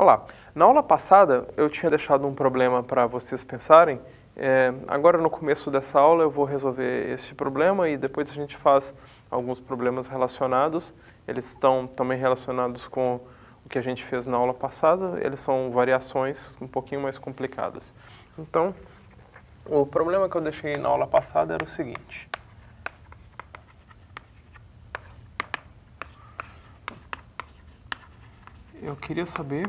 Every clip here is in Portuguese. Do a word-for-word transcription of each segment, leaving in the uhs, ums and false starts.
Olá, na aula passada eu tinha deixado um problema para vocês pensarem. É, agora no começo dessa aula eu vou resolver este problema e depois a gente faz alguns problemas relacionados. Eles estão também relacionados com o que a gente fez na aula passada, eles são variações um pouquinho mais complicadas. Então, o problema que eu deixei na aula passada era o seguinte. Eu queria saber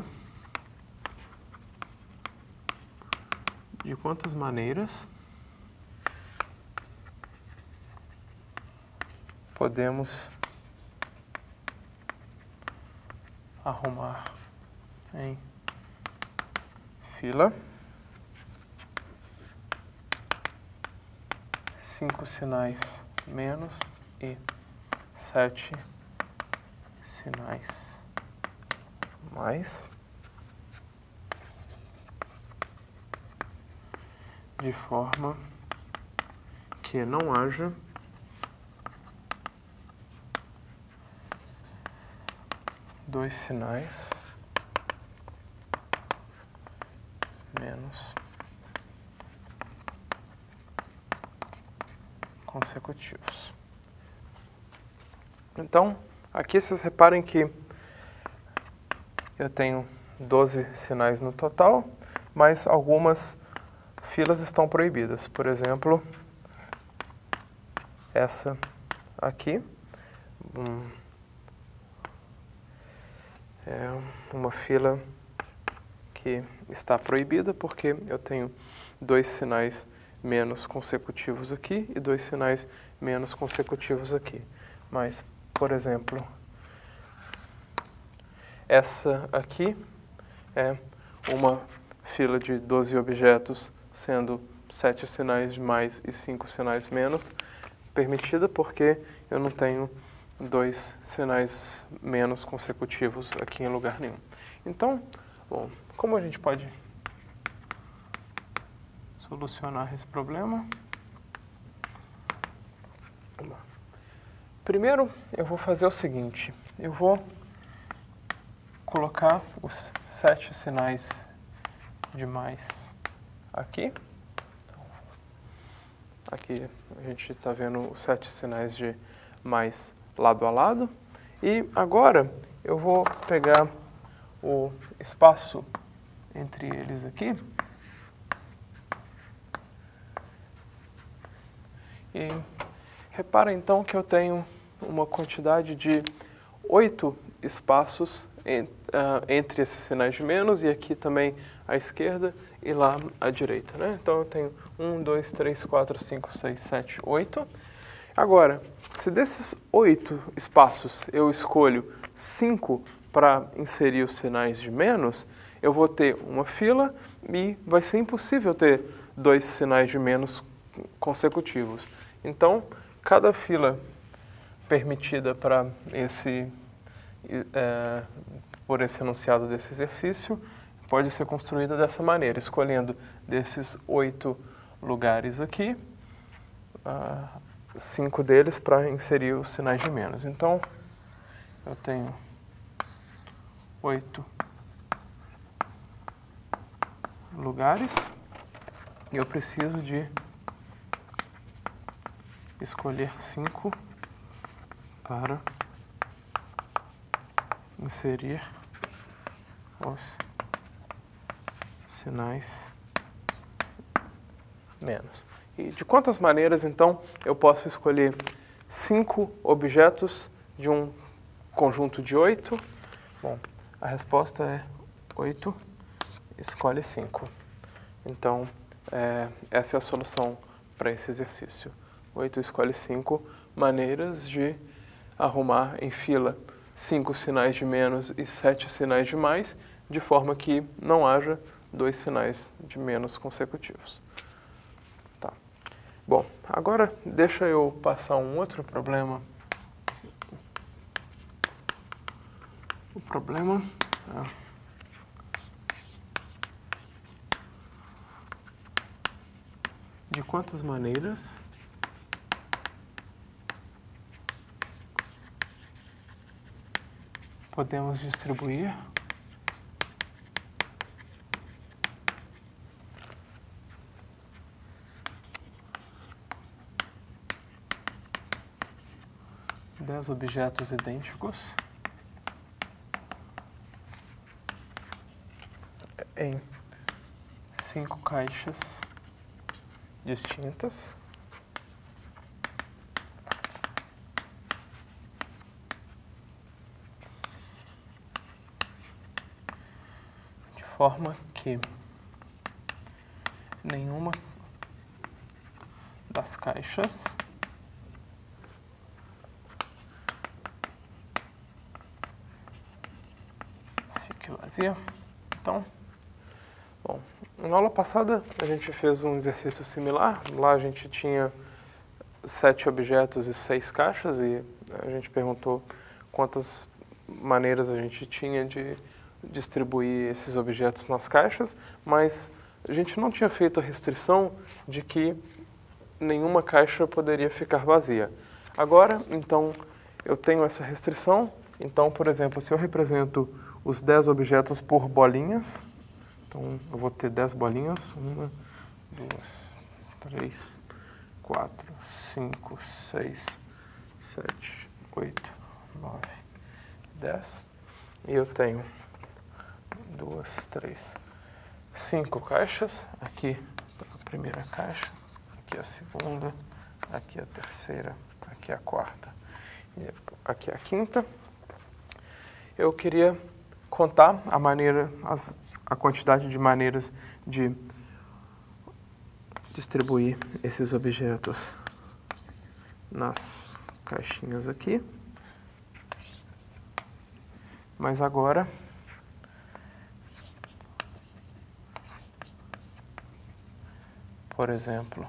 de quantas maneiras podemos arrumar em fila cinco sinais menos e sete sinais mais, de forma que não haja dois sinais menos consecutivos. Então, aqui vocês reparem que eu tenho doze sinais no total, mas algumas filas estão proibidas. Por exemplo, essa aqui, um, é uma fila que está proibida porque eu tenho dois sinais menos consecutivos aqui e dois sinais menos consecutivos aqui. Mas, por exemplo, essa aqui é uma fila de doze objetos, sendo sete sinais mais e cinco sinais menos, permitida porque eu não tenho dois sinais menos consecutivos aqui em lugar nenhum. Então, bom, como a gente pode solucionar esse problema? Primeiro, eu vou fazer o seguinte, eu vou colocar os sete sinais de mais aqui. Então, aqui a gente está vendo os sete sinais de mais lado a lado. E agora eu vou pegar o espaço entre eles aqui e repara então que eu tenho uma quantidade de oito espaços entre esses sinais de menos, e aqui também à esquerda e lá à direita, né? Então eu tenho um, dois, três, quatro, cinco, seis, sete, oito. Agora, se desses oito espaços eu escolho cinco para inserir os sinais de menos, eu vou ter uma fila e vai ser impossível ter dois sinais de menos consecutivos. Então, cada fila permitida para esse É, por esse enunciado desse exercício, pode ser construída dessa maneira, escolhendo desses oito lugares aqui, ah, cinco deles para inserir os sinais de menos. Então, eu tenho oito lugares e eu preciso de escolher cinco para inserir os sinais menos. E de quantas maneiras, então, eu posso escolher cinco objetos de um conjunto de oito? Bom, a resposta é oito, escolhe cinco. Então, é, essa é a solução para esse exercício. oito escolhe cinco maneiras de arrumar em fila cinco sinais de menos e sete sinais de mais, de forma que não haja dois sinais de menos consecutivos. Tá. Bom, agora deixa eu passar um outro problema. O problema é... de quantas maneiras podemos distribuir os objetos idênticos em cinco caixas distintas de forma que nenhuma das caixas fique vazia. Então, bom, na aula passada a gente fez um exercício similar. Lá a gente tinha sete objetos e seis caixas e a gente perguntou quantas maneiras a gente tinha de distribuir esses objetos nas caixas, mas a gente não tinha feito a restrição de que nenhuma caixa poderia ficar vazia. Agora, então, eu tenho essa restrição. Então, por exemplo, se eu represento os dez objetos por bolinhas, então eu vou ter dez bolinhas, uma, duas, três, quatro, cinco, seis, sete, oito, nove, dez, e eu tenho duas, três, cinco caixas. Aqui a primeira caixa, aqui a segunda, aqui a terceira, aqui a quarta e aqui a quinta. Eu queria contar a maneira, as, a quantidade de maneiras de distribuir esses objetos nas caixinhas aqui. Mas agora por exemplo,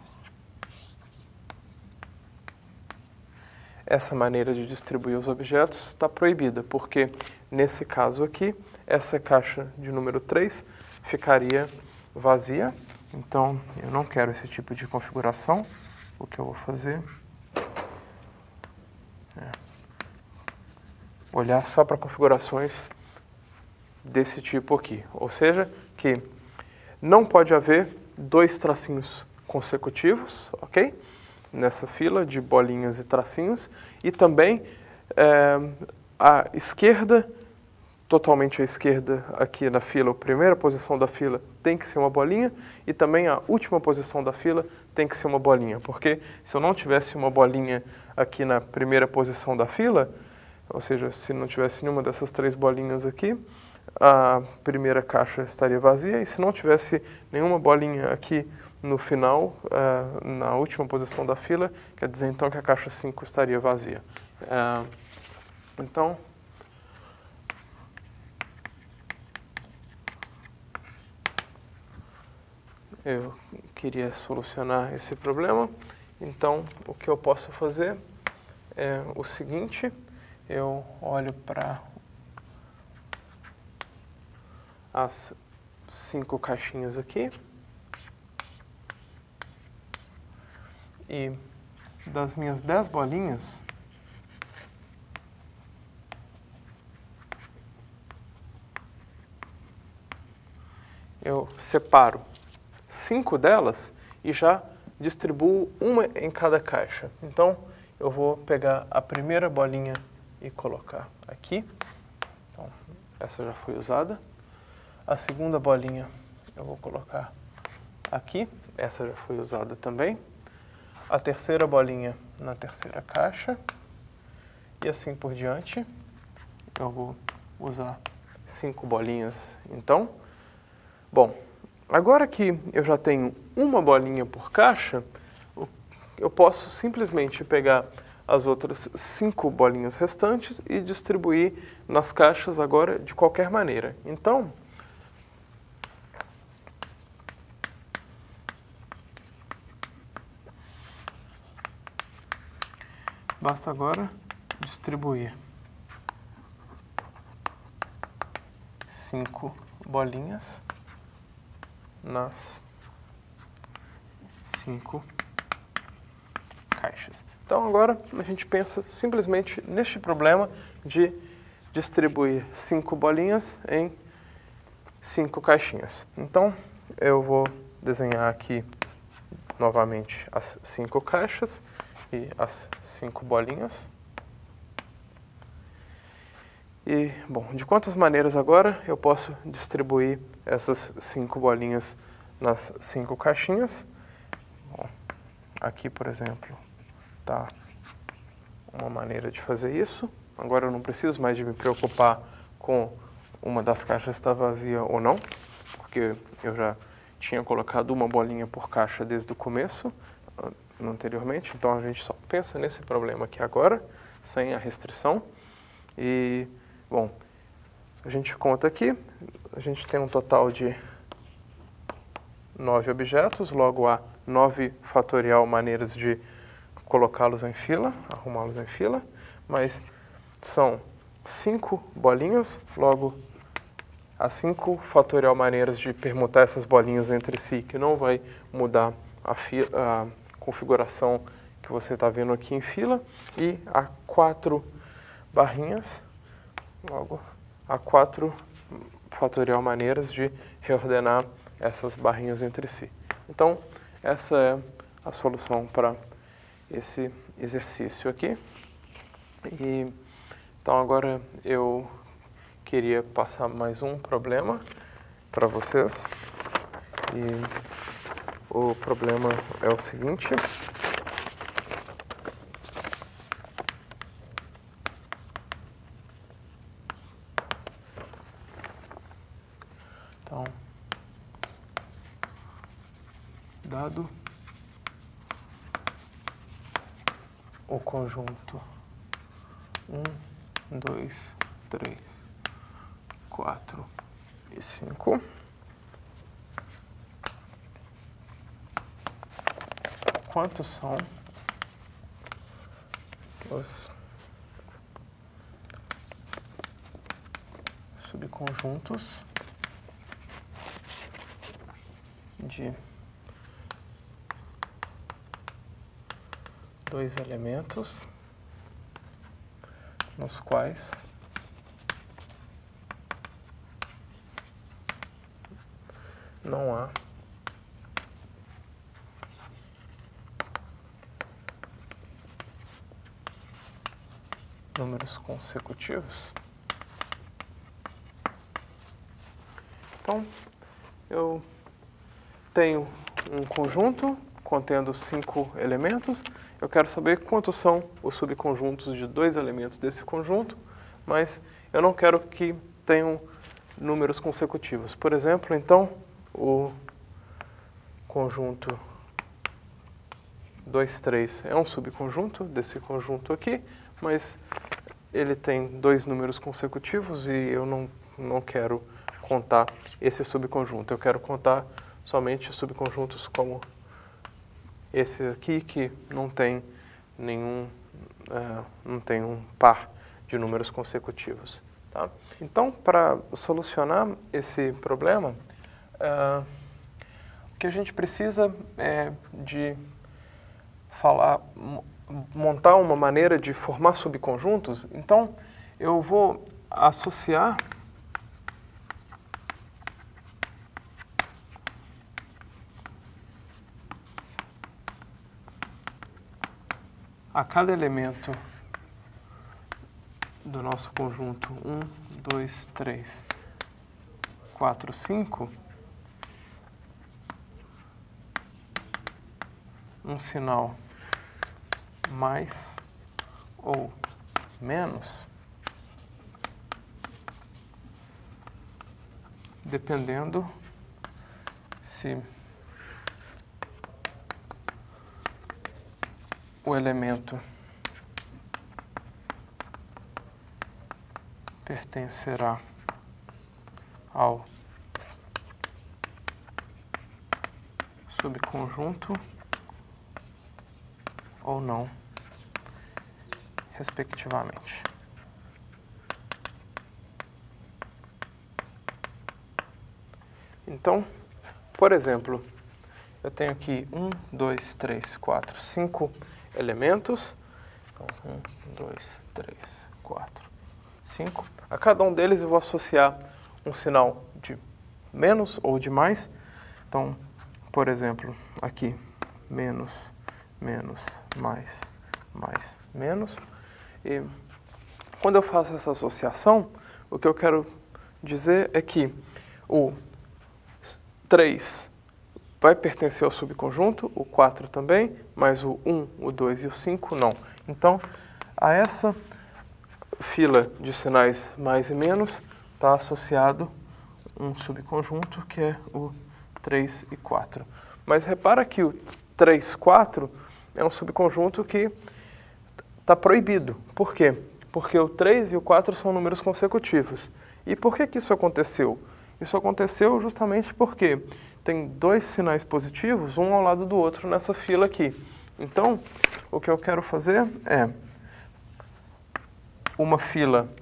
essa maneira de distribuir os objetos está proibida, porque nesse caso aqui, essa caixa de número três ficaria vazia. Então, eu não quero esse tipo de configuração. O que eu vou fazer é olhar só para configurações desse tipo aqui. Ou seja, que não pode haver dois tracinhos consecutivos, ok? Nessa fila de bolinhas e tracinhos, e também é, a esquerda, totalmente à esquerda aqui na fila, a primeira posição da fila tem que ser uma bolinha, e também a última posição da fila tem que ser uma bolinha, porque se eu não tivesse uma bolinha aqui na primeira posição da fila, ou seja, se não tivesse nenhuma dessas três bolinhas aqui, a primeira caixa estaria vazia, e se não tivesse nenhuma bolinha aqui no final, uh, na última posição da fila, quer dizer então que a caixa cinco estaria vazia. Uh, então, eu queria solucionar esse problema. Então, o que eu posso fazer é o seguinte: eu olho para as cinco caixinhas aqui, e das minhas dez bolinhas, eu separo cinco delas e já distribuo uma em cada caixa. Então, eu vou pegar a primeira bolinha e colocar aqui. Então, essa já foi usada. A segunda bolinha eu vou colocar aqui. Essa já foi usada também. A terceira bolinha na terceira caixa, e assim por diante. Eu vou usar cinco bolinhas, então. Bom, agora que eu já tenho uma bolinha por caixa, eu posso simplesmente pegar as outras cinco bolinhas restantes e distribuir nas caixas agora de qualquer maneira. Então, basta agora distribuir cinco bolinhas nas cinco caixas. Então agora a gente pensa simplesmente neste problema de distribuir cinco bolinhas em cinco caixinhas. Então eu vou desenhar aqui novamente as cinco caixas e as cinco bolinhas. E, bom, de quantas maneiras agora eu posso distribuir essas cinco bolinhas nas cinco caixinhas? Bom, aqui, por exemplo, tá uma maneira de fazer isso. Agora eu não preciso mais de me preocupar com uma das caixas estar vazia ou não, porque eu já tinha colocado uma bolinha por caixa desde o começo, anteriormente. Então a gente só pensa nesse problema aqui agora, sem a restrição. E, bom, a gente conta aqui, a gente tem um total de nove objetos, logo há nove fatorial maneiras de colocá-los em fila, arrumá-los em fila, mas são cinco bolinhas, logo há cinco fatorial maneiras de permutar essas bolinhas entre si, que não vai mudar a, fila, a configuração que você está vendo aqui em fila, e há quatro barrinhas, logo há quatro fatorial maneiras de reordenar essas barrinhas entre si. Então, essa é a solução para esse exercício aqui. E, então, agora eu queria passar mais um problema para vocês. E o problema é o seguinte. Então, dado o conjunto um, dois, três, quatro e cinco, quantos são os subconjuntos de dois elementos nos quais não há números consecutivos? Então, eu tenho um conjunto contendo cinco elementos. Eu quero saber quantos são os subconjuntos de dois elementos desse conjunto, mas eu não quero que tenham números consecutivos. Por exemplo, então, o conjunto dois, três é um subconjunto desse conjunto aqui, mas ele tem dois números consecutivos e eu não, não quero contar esse subconjunto. Eu quero contar somente subconjuntos como esse aqui, que não tem nenhum, uh, não tem um par de números consecutivos. Tá? Então, para solucionar esse problema, uh, o que a gente precisa é de falar, montar uma maneira de formar subconjuntos. Então, eu vou associar a cada elemento do nosso conjunto um, dois, três, quatro, cinco, um sinal mais ou menos, dependendo se o elemento pertencerá ao subconjunto ou não, respectivamente. Então, por exemplo, eu tenho aqui um, dois, três, quatro, cinco elementos. Então, um, dois, três, quatro, cinco. A cada um deles eu vou associar um sinal de menos ou de mais. Então, por exemplo, aqui, menos, menos, mais, mais, menos. E Quando eu faço essa associação, o que eu quero dizer é que o três vai pertencer ao subconjunto, o quatro também, mas o um, o dois e o cinco não. Então, a essa fila de sinais mais e menos está associado um subconjunto que é o três e quatro. Mas repara que o três, quatro é um subconjunto que está proibido. Por quê? Porque o três e o quatro são números consecutivos. E por que que isso aconteceu? Isso aconteceu justamente porque tem dois sinais positivos, um ao lado do outro nessa fila aqui. Então, o que eu quero fazer é uma fila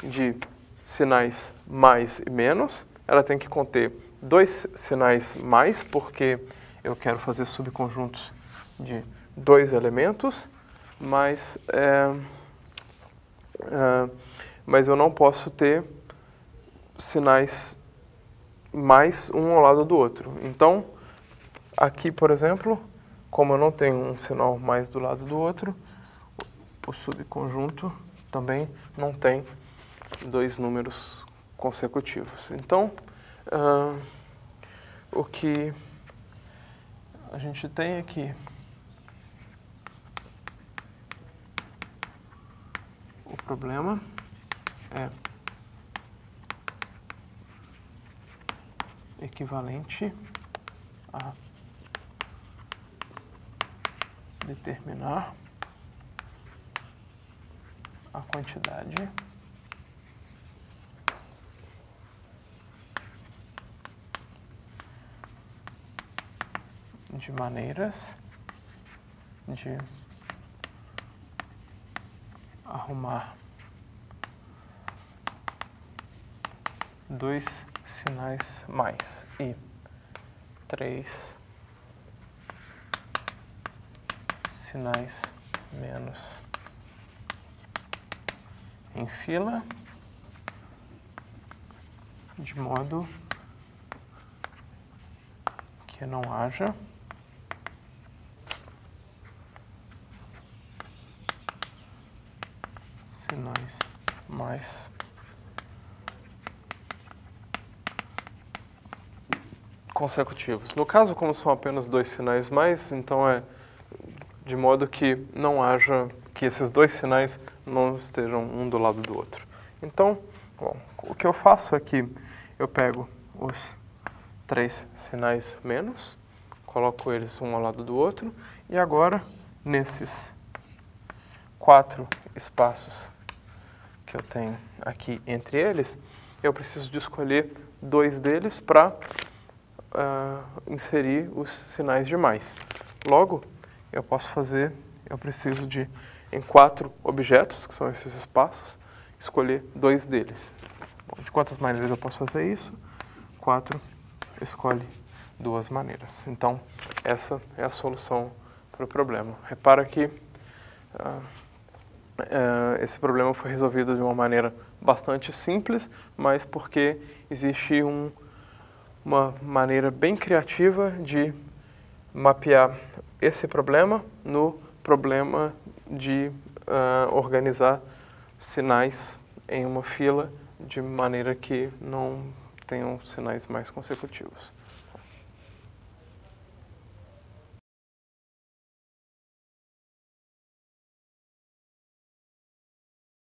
de sinais mais e menos. Ela tem que conter dois sinais mais, porque eu quero fazer subconjuntos de dois elementos, mas, é, é, mas eu não posso ter sinais mais um ao lado do outro. Então, aqui, por exemplo, como eu não tenho um sinal mais do lado do outro, o subconjunto também não tem dois números consecutivos. Então, uh, o que a gente tem aqui, o problema é equivalente a determinar a quantidade de maneiras de arrumar dois sinais mais e três sinais menos em fila, de modo que não haja sinais mais consecutivos. No caso, como são apenas dois sinais mais, então é de modo que não haja, que esses dois sinais não estejam um do lado do outro. Então, bom, o que eu faço é que eu pego os três sinais menos, coloco eles um ao lado do outro, e agora, nesses quatro espaços que eu tenho aqui entre eles, eu preciso de escolher dois deles para Uh, inserir os sinais de mais. Logo, eu posso fazer, eu preciso de, em quatro objetos, que são esses espaços, escolher dois deles. Bom, de quantas maneiras eu posso fazer isso? Quatro, escolhe duas maneiras. Então, essa é a solução para o problema. Repara que uh, uh, esse problema foi resolvido de uma maneira bastante simples, mas porque existe um uma maneira bem criativa de mapear esse problema no problema de uh, organizar sinais em uma fila de maneira que não tenham sinais mais consecutivos.